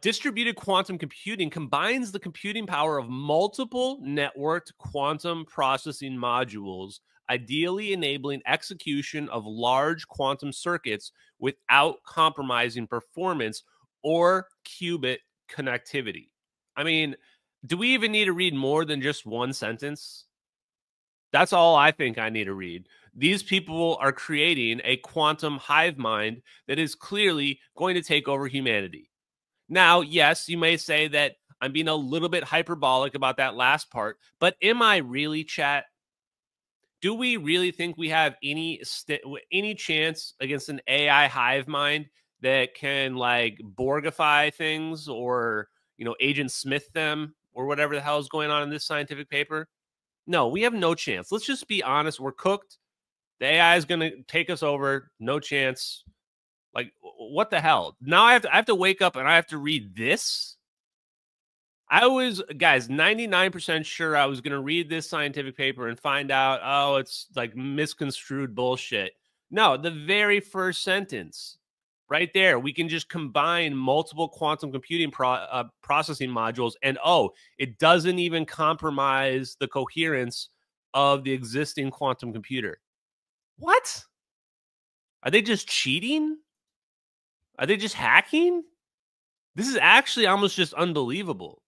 Distributed quantum computing combines the computing power of multiple networked quantum processing modules, ideally enabling execution of large quantum circuits without compromising performance or qubit connectivity. I mean, do we even need to read more than just one sentence? That's all I think I need to read. These people are creating a quantum hive mind that is clearly going to take over humanity. Now, yes, you may say that I'm being a little bit hyperbolic about that last part, but am I really, chat? Do we really think we have any chance against an AI hive mind that can like Borgify things or, you know, Agent Smith them or whatever the hell is going on in this scientific paper? No, we have no chance. Let's just be honest. We're cooked. The AI is going to take us over. No chance. Like, what the hell? Now I have to wake up and I have to read this. I was, guys, 99% sure I was going to read this scientific paper and find out, oh, it's like misconstrued bullshit. No, the very first sentence right there, we can just combine multiple quantum computing processing modules. And, oh, it doesn't even compromise the coherence of the existing quantum computer. What? Are they just cheating? Are they just hacking? This is actually almost just unbelievable.